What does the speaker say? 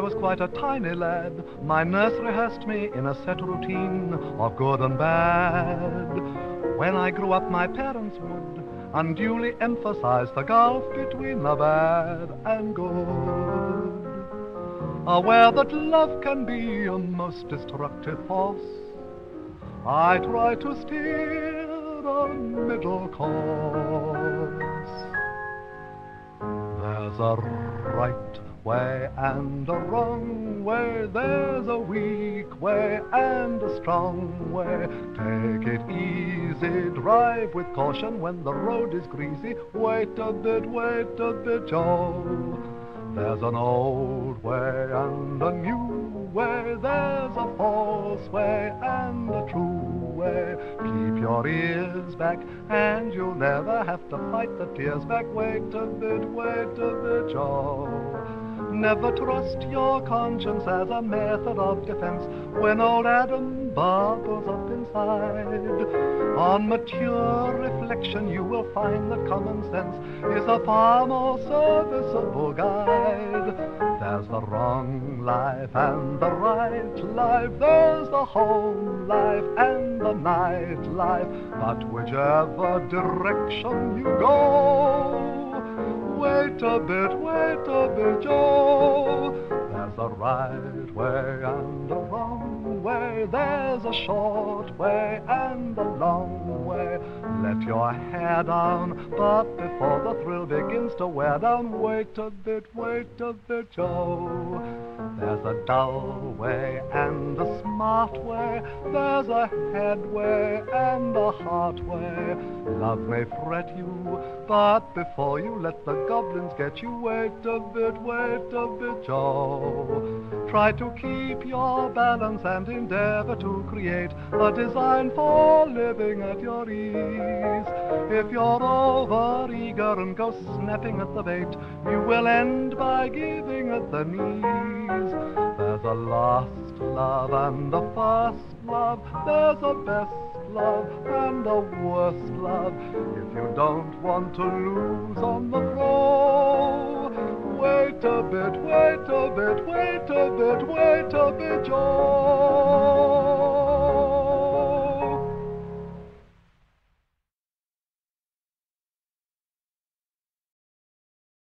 I was quite a tiny lad, my nurse rehearsed me in a set routine of good and bad. When I grew up, my parents would unduly emphasize the gulf between the bad and good. Aware that love can be a most destructive force, I try to steer a middle course. There's a right way and a wrong way, there's a weak way and a strong way. Take it easy, drive with caution when the road is greasy. Wait a bit, Joe. There's an old way and a new way, there's a false way and a true way. Keep your ears back and you'll never have to fight the tears back. Wait a bit, Joe. Never trust your conscience as a method of defense when old Adam bubbles up inside. On mature reflection you will find that common sense is a far more serviceable guide. There's the wrong life and the right life, there's the home life and the night life, but whichever direction you go, wait a bit, Joe. There's a right way and a wrong way, there's a short way and a long way. Let your hair down, but before the thrill begins to wear down, wait a bit, Joe. There's a dull way and a smart way, there's a head way and a heart way. Love may fret you, but before you let the goblins get you, wait a bit, Joe. Try to keep your balance and endeavor to create a design for living at your ease. If you're over eager and go snapping at the bait, you will end by giving at the knees. There's a last love and a first love, there's a best love and a worst love. If you don't want to lose on the floor, wait a bit, Joe.